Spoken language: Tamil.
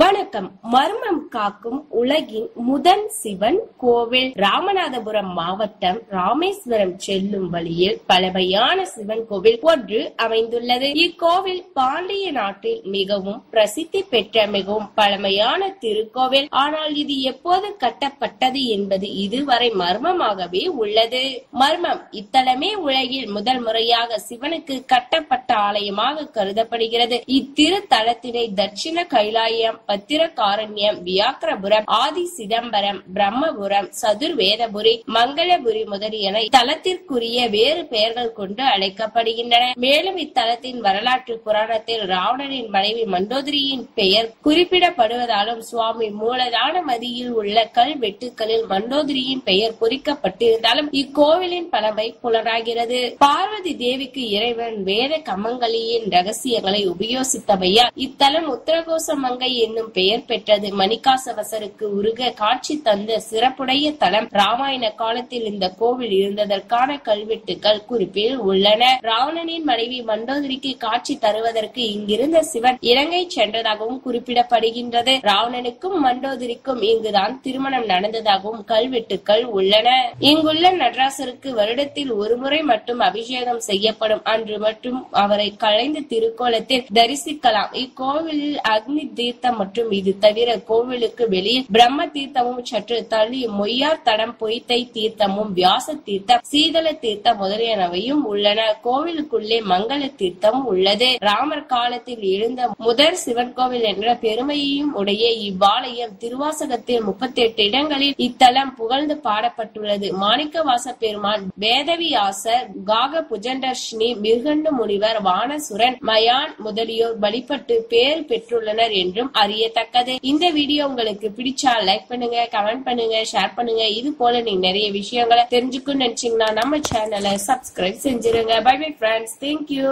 வணக்கம். மர்மம் காக்கும் உலகின் முதல் சிவன் கோவில் ராமநாதபுரம் மாவட்டம் ராமேஸ்வரம் செல்லும் வழியில் பழமையான சிவன் கோவில் ஒன்று அமைந்துள்ளது. இக்கோவில் பாண்டிய நாட்டில் மிகவும் பிரசித்தி பெற்ற மிகவும் பழமையான திருக்கோவில். ஆனால் இது எப்போது கட்டப்பட்டது என்பது இதுவரை மர்மமாகவே உள்ளது. மர்மம் இத்தலமே உலகில் முதல் முறையாக சிவனுக்கு கட்டப்பட்ட ஆலயமாக கருதப்படுகிறது. இத்திருத்தலத்தினை தட்சிண கயிலாயம், பத்திரகாரண்யம், வியாக்கிரபுரம், ஆதி சிதம்பரம், பிரம்மபுரம், சதுர்வேதபுரி, மங்களபுரி முதலியன தலத்திற்குரிய வேறு பெயர்கள் கொண்டு அழைக்கப்படுகின்றன. மேலும் இத்தலத்தின் வரலாற்று புராணத்தில் ராவணனின் மனைவி மண்டோதரியின் பெயர் குறிப்பிடப்படுவதாலும் சுவாமி மூலதான மதியில் உள்ள கல்வெட்டுக்களில் மண்டோதரியின் பெயர் பொறிக்கப்பட்டிருந்தாலும் இக்கோவிலின் பழமை புலனாகிறது. பார்வதி தேவிக்கு இறைவன் வேத கமங்களியின் ரகசியங்களை உபயோசித்தமையால் இத்தலம் உத்தரகோச மங்கை என்னும் பெயர் பெற்றது. மணிகாசவசருக்கு உருக காட்சி தந்த சிறப்புடைய தலம். ராமாயண காலத்தில் இந்த கோவில் இருந்ததற்கான கல்வெட்டுகள் குறிப்பில் உள்ளன. ராவணனின் மனைவி மண்டோதரிக்கு காட்சி தருவதற்கு இங்கிருந்த சிவன் இலங்கை சென்றதாகவும் குறிப்பிடப்படுகின்றது. ராவணனுக்கும் மண்டோதரிக்கும் இங்குதான் திருமணம் நடந்ததாகவும் கல்வெட்டுகள் உள்ளன. இங்குள்ள நடராசருக்கு வருடத்தில் ஒருமுறை மட்டும் அபிஷேகம் செய்யப்படும். அன்று மட்டும் அவரை கலைந்து திருக்கோலத்தில் தரிசிக்கலாம். இக்கோவிலில் அக்னி தீர்த்தம் மற்றும் இது தவிர கோவிலுக்கு வெளியே பிரம்ம தீர்த்தமும், சற்று தள்ளி மொய்யார் தடம் பொய்த்தை தீர்த்தமும், வியாச தீர்த்தம், சீதள தீர்த்தம் முதலியனவையும் உள்ளன. கோவிலுக்குள்ளே மங்கள தீர்த்தம் உள்ளது. ராமர் காலத்தில் எழுந்த முதற் சிவன் கோவில் என்ற பெருமையையும் உடைய இவ்வாலயம் திருவாசகத்தில் 38 இடங்களில் இத்தலம் புகழ்ந்து பாடப்பட்டுள்ளது. மாணிக்கவாச பெருமான், வேதவியாசர், காக புஜண்டர்ஷினி, மிருகண்டு முனிவர், வானசுரன், மயான் முதலியோர் வழிபட்டு பேர் பெற்றுள்ளனர் என்றும் அறியத்தக்கது. இந்த வீடியோ உங்களுக்கு பிடிச்சா லைக் பண்ணுங்க, கமெண்ட் பண்ணுங்க, ஷேர் பண்ணுங்க. இது போல நீங்க நிறைய விஷயங்களை தெரிஞ்சுக்கணும்னு நினைச்சீங்கன்னா நம்ம சேனலை சப்ஸ்கிரைப் செஞ்சிருங்க. Bye bye friends, thank you.